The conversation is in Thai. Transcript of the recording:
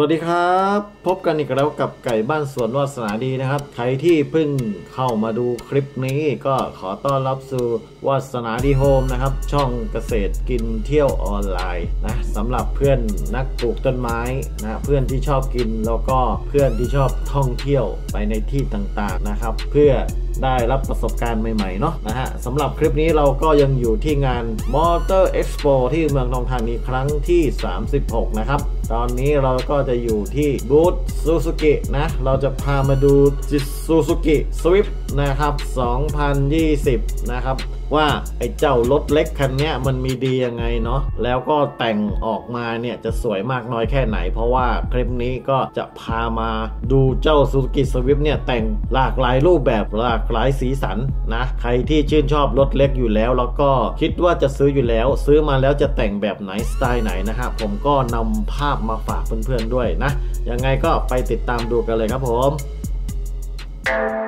สวัสดีครับพบกันอีกแล้วกับไก่บ้านสวนวาสนาดีนะครับใครที่เพิ่งเข้ามาดูคลิปนี้ก็ขอต้อนรับสู่วาสนาดีโฮมนะครับช่องเกษตรกินเที่ยวออนไลน์นะสำหรับเพื่อนนักปลูกต้นไม้นะเพื่อนที่ชอบกินแล้วก็เพื่อนที่ชอบท่องเที่ยวไปในที่ต่างๆนะครับเพื่อได้รับประสบการณ์ใหม่ๆเนาะนะฮะสำหรับคลิปนี้เราก็ยังอยู่ที่งาน Motor Expo ที่เมืองทองธานีครั้งที่36นะครับตอนนี้เราก็จะอยู่ที่บูธ Suzuki นะเราจะพามาดู Suzuki Swift นะครับ2020นะครับว่าไอ้เจ้ารถเล็กคันนี้มันมีดียังไงเนาะแล้วก็แต่งออกมาเนี่ยจะสวยมากน้อยแค่ไหนเพราะว่าคลิปนี้ก็จะพามาดูเจ้า Suzuki Swift เนี่ยแต่งหลากหลายรูปแบบหลากหลายสีสันนะใครที่ชื่นชอบรถเล็กอยู่แล้วแล้วก็คิดว่าจะซื้ออยู่แล้วซื้อมาแล้วจะแต่งแบบไหนสไตล์ไหนนะครับผมก็นำภาพมาฝากเพื่อนๆด้วยนะยังไงก็ไปติดตามดูกันเลยครับผม